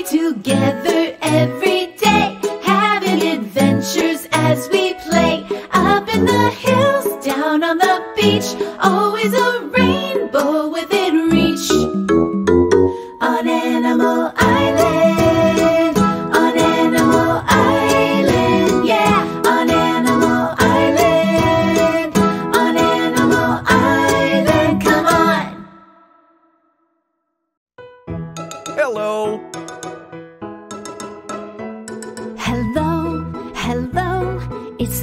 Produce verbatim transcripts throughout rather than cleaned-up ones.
We're together every day, having adventures as we play. Up in the hills, down on the beach, always a rainbow within reach. On Animal Island, on Animal Island, yeah. On Animal Island, on Animal Island, come on. Hello. Hello, hello, it's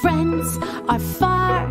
friends are far,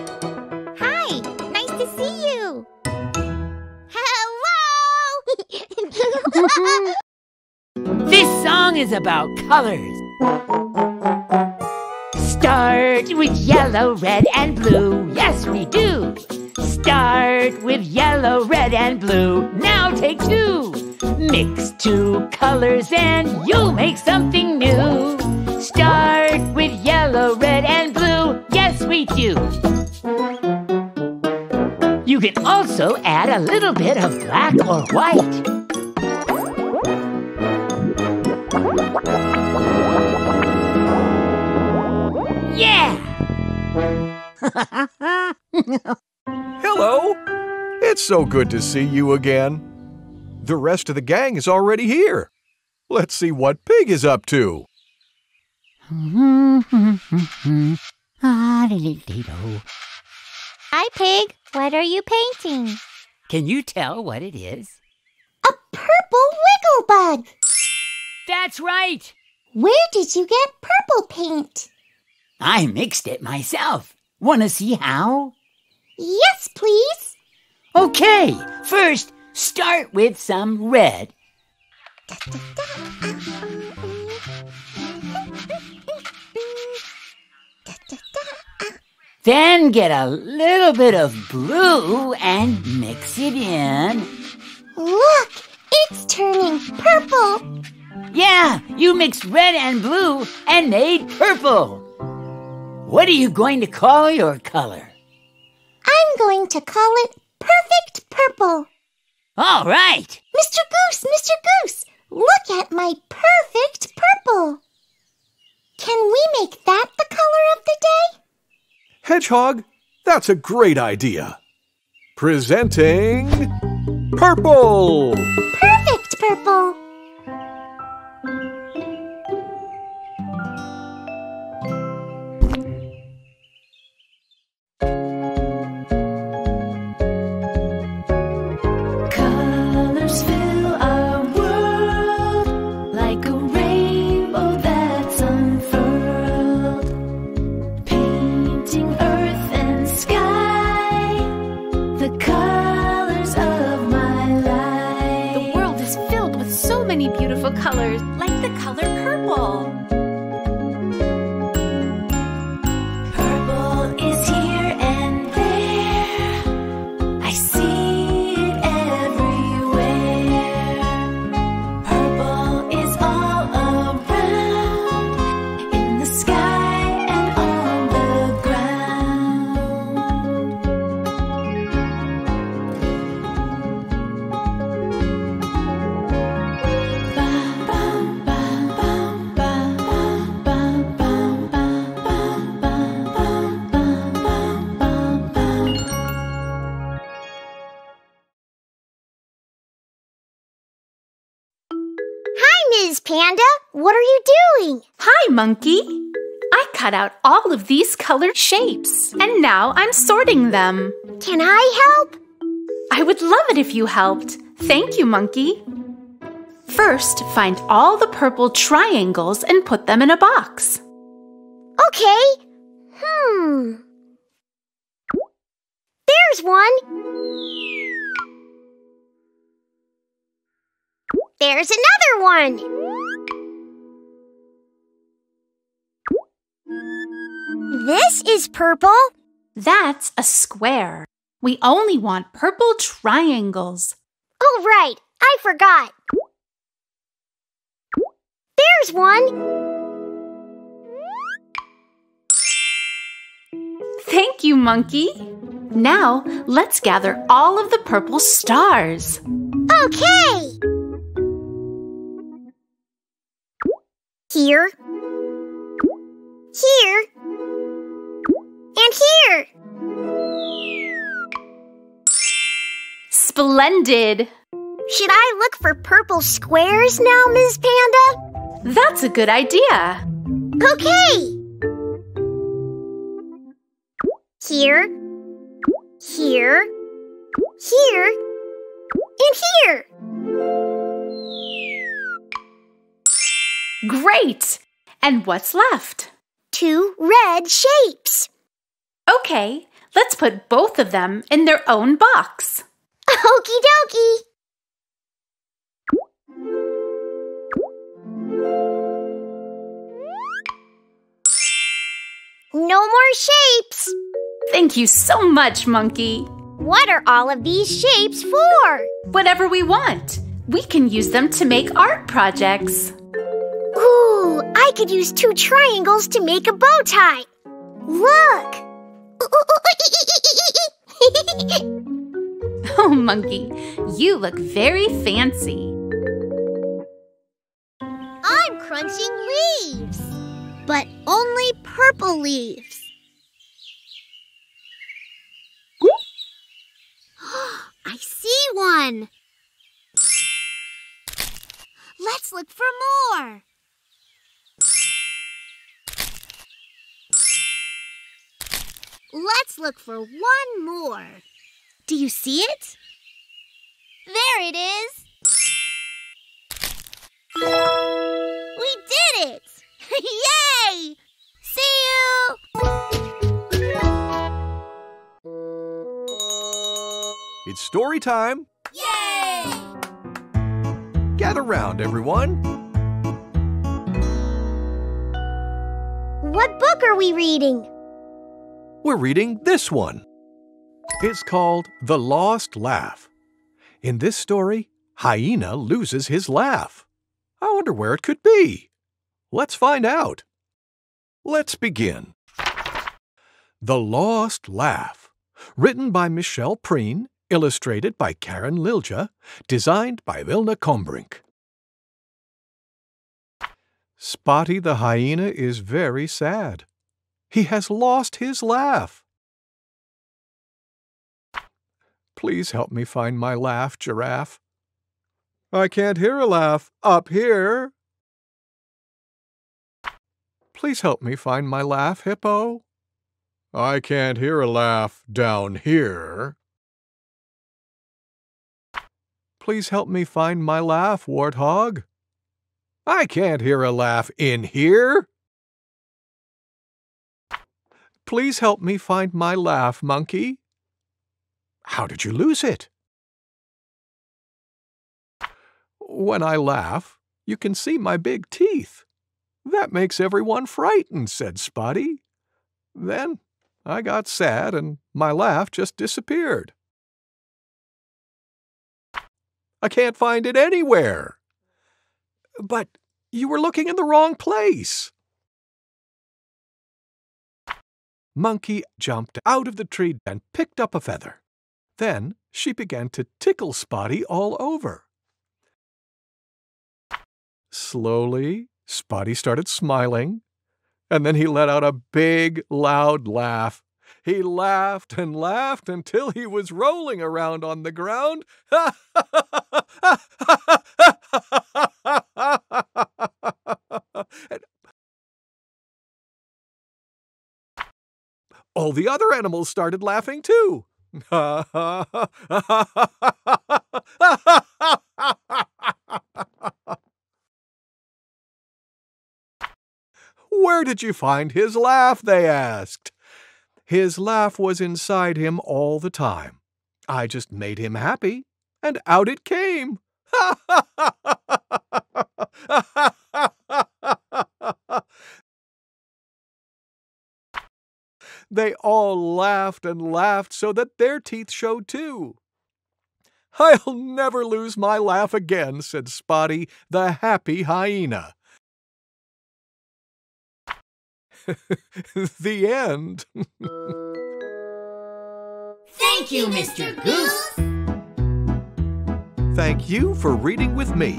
Hi. Nice to see you. Hello. This song is about colors. Start with yellow, red, and blue. Yes, we do. Start with yellow, red, and blue. Now take two. Mix two colors and you'll make something new. Start with yellow, red, and blue. Yes, we do. You can also add a little bit of black or white. Yeah! Hello! It's so good to see you again. The rest of the gang is already here. Let's see what Pig is up to. Hi, Pig. What are you painting? Can you tell what it is? A purple wiggle bug. That's right. Where did you get purple paint? I mixed it myself. Want to see how? Yes, please. Okay. First, start with some red. Da, da, da. Then get a little bit of blue and mix it in. Look, it's turning purple. Yeah, you mixed red and blue and made purple. What are you going to call your color? I'm going to call it perfect purple. All right. Mister Goose, Mister Goose, look at my perfect purple. Can we make that the color of the day? Hedgehog, that's a great idea. Presenting purple. Perfect purple. Colors fill our world like a rainbow that's unfurled. Painting earth and sky, the colors of my life. The world is filled with so many beautiful colors, like the color purple. Purple is here and there, I see it everywhere. Purple is all around, in the sky and on the ground. Hi, Miz Panda. What are you doing? Hi, Monkey. I cut out all of these colored shapes, and now I'm sorting them. Can I help? I would love it if you helped. Thank you, Monkey. First, find all the purple triangles and put them in a box. Okay. Hmm. There's one. There's another one. This is purple. That's a square. We only want purple triangles. Oh, right. I forgot. There's one. Thank you, Monkey. Now, let's gather all of the purple stars. Okay. Here. Here. And here. Splendid. Should I look for purple squares now, Miz Panda? That's a good idea. Okay. Here, here, here, and here. Great. And what's left? Two red shapes. Okay, let's put both of them in their own box. Okie dokie. No more shapes! Thank you so much, Monkey! What are all of these shapes for? Whatever we want! We can use them to make art projects! Ooh, I could use two triangles to make a bow tie! Look! Oh, Monkey, you look very fancy! I'm crunching leaves! But only purple leaves. I see one. Let's look for more. Let's look for one more. Do you see it? There it is. We did it! Yay! See you! It's story time! Yay! Gather round, everyone! What book are we reading? We're reading this one. It's called The Lost Laugh. In this story, Hyena loses his laugh. I wonder where it could be. Let's find out. Let's begin. The Lost Laugh, written by Michelle Preen, illustrated by Karen Lilja, designed by Vilna Combrink. Spotty the hyena is very sad. He has lost his laugh. Please help me find my laugh, Giraffe. I can't hear a laugh up here. Please help me find my laugh, Hippo. I can't hear a laugh down here. Please help me find my laugh, Warthog. I can't hear a laugh in here. Please help me find my laugh, Monkey. How did you lose it? When I laugh, you can see my big teeth. That makes everyone frightened, said Spotty. Then I got sad and my laugh just disappeared. I can't find it anywhere. But you were looking in the wrong place. Monkey jumped out of the tree and picked up a feather. Then she began to tickle Spotty all over. Slowly, Spotty started smiling, and then he let out a big, loud laugh. He laughed and laughed until he was rolling around on the ground. all the other animals started laughing too. "Where did you find his laugh?" they asked. "His laugh was inside him all the time. I just made him happy, and out it came." They all laughed and laughed so that their teeth showed too. "I'll never lose my laugh again," said Spotty, the happy hyena. The end. Thank you, Mister Goose. Thank you for reading with me.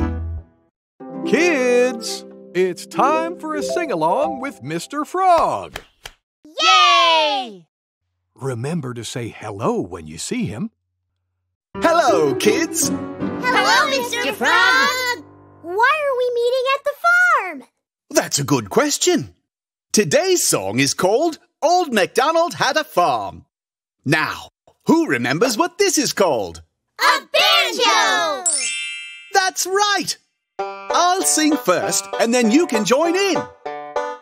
Kids, it's time for a sing-along with Mister Frog. Yay! Remember to say hello when you see him. Hello, kids. Hello, Mister Frog. Why are we meeting at the farm? That's a good question. Today's song is called Old MacDonald Had a Farm. Now, who remembers what this is called? A banjo! That's right! I'll sing first and then you can join in.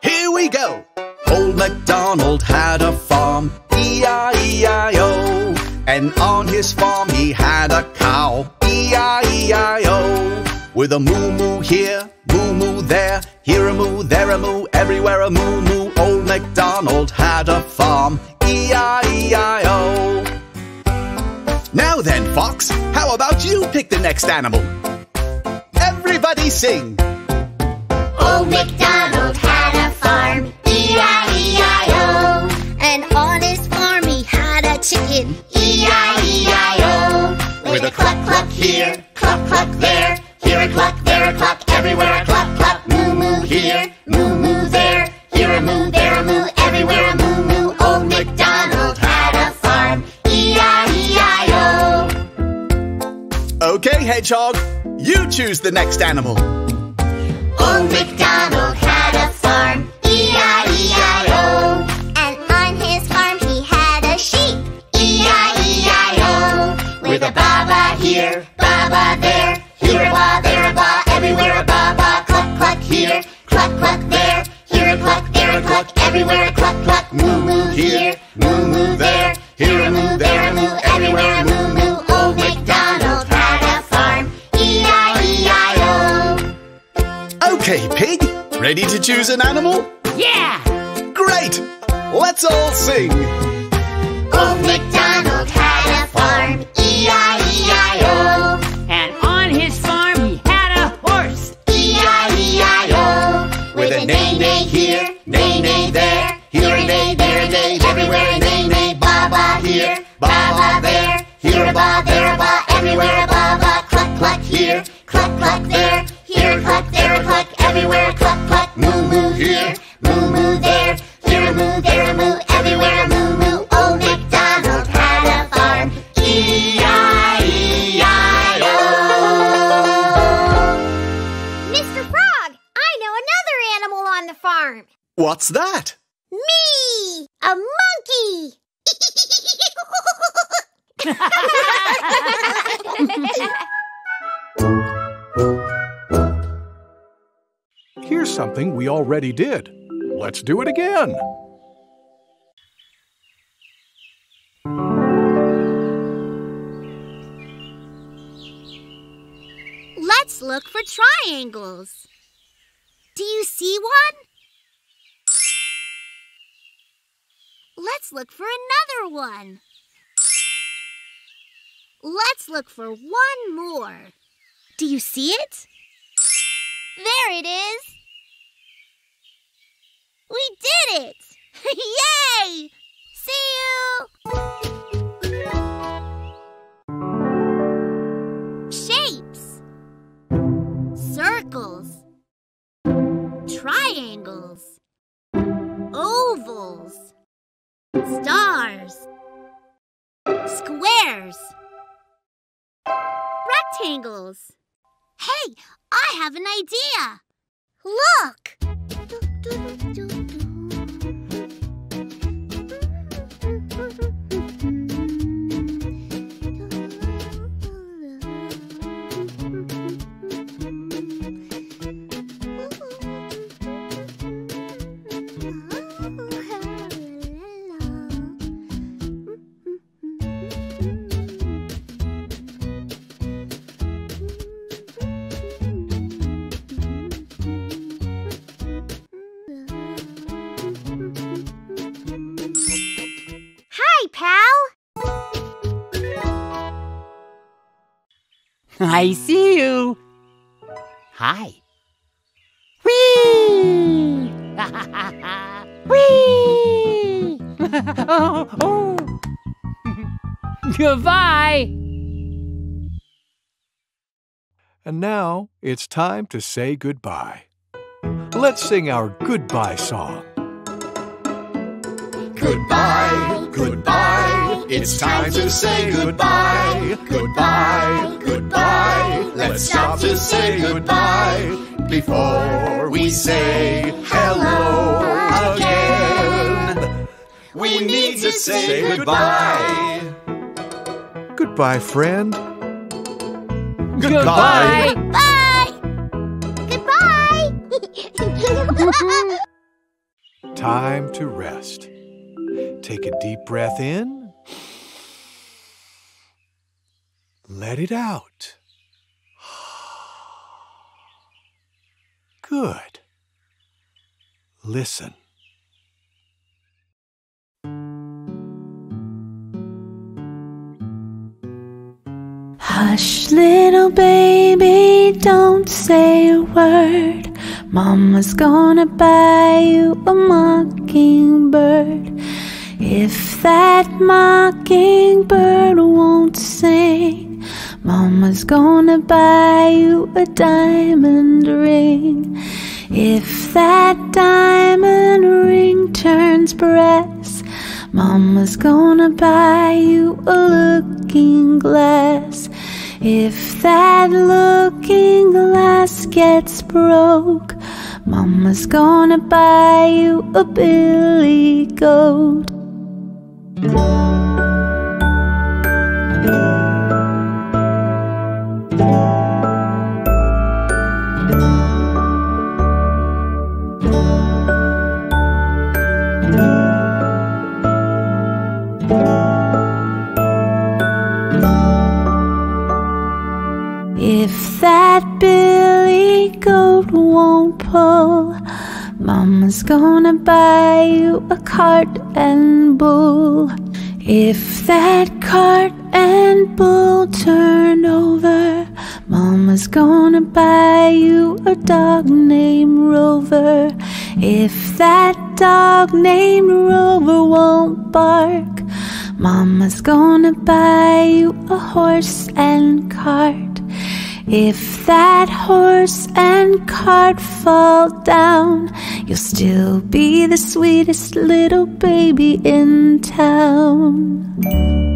Here we go! Old MacDonald had a farm, E I E I O. And on his farm he had a cow, E I E I O. With a moo-moo here, moo-moo there, here a moo, there a moo, everywhere a moo-moo. Old MacDonald had a farm, E I E I O. Now then, Fox, how about you pick the next animal? Everybody sing! Old MacDonald had a farm, E I E I O. And on his farm he had a chicken, E I E I O. With a cluck-cluck here, cluck-cluck there, here a cluck, there a cluck, everywhere a cluck, cluck. Moo moo here, moo moo there, here a moo, there a moo, everywhere a moo moo. Old MacDonald had a farm, E I E I O. Okay, Hedgehog, you choose the next animal. Old MacDonald had a farm, E I E I O. And on his farm he had a sheep, E I E I O. With a baa-baa here, baa-baa there, here a baa, there a baa, everywhere a baa baa. Cluck cluck here, cluck cluck there, here a cluck, there a cluck, everywhere a cluck cluck. Moo moo here, moo moo there, here a moo, there a moo, everywhere a moo moo. Old MacDonald had a farm, E I E I O. Okay, Pig, ready to choose an animal? Yeah! Great! Let's all sing! Old MacDonald had a farm, E I E I O. What's that? Me! A monkey! Here's something we already did. Let's do it again. Let's look for triangles. Do you see one? Let's look for another one. Let's look for one more. Do you see it? There it is! We did it! Yay! See you! Shapes. Circles. Triangles. Ovals. Stars. Squares. Rectangles. Hey, I have an idea. Look! I see you. Hi. Whee! Whee! Oh, oh. Goodbye. And now it's time to say goodbye. Let's sing our goodbye song. Goodbye, goodbye, it's time to say goodbye. Goodbye, goodbye, let's stop to say goodbye before we say hello again. We need to say goodbye. Goodbye, friend. Goodbye. Goodbye. Goodbye. Time to rest. Take a deep breath in. Let it out. Good. Listen. Hush, little baby, don't say a word. Mama's gonna buy you a mockingbird. If that mockingbird won't sing, Mama's gonna buy you a diamond ring. If that diamond ring turns brass, Mama's gonna buy you a looking glass. If that looking glass gets broke, Mama's gonna buy you a billy goat. If that billy goat won't pull, Mama's gonna buy you a cart and bull. If that cart and bull turn over, Mama's gonna buy you a dog named Rover. If that dog named Rover won't bark, Mama's gonna buy you a horse and cart. If that horse and cart fall down, you'll still be the sweetest little baby in town.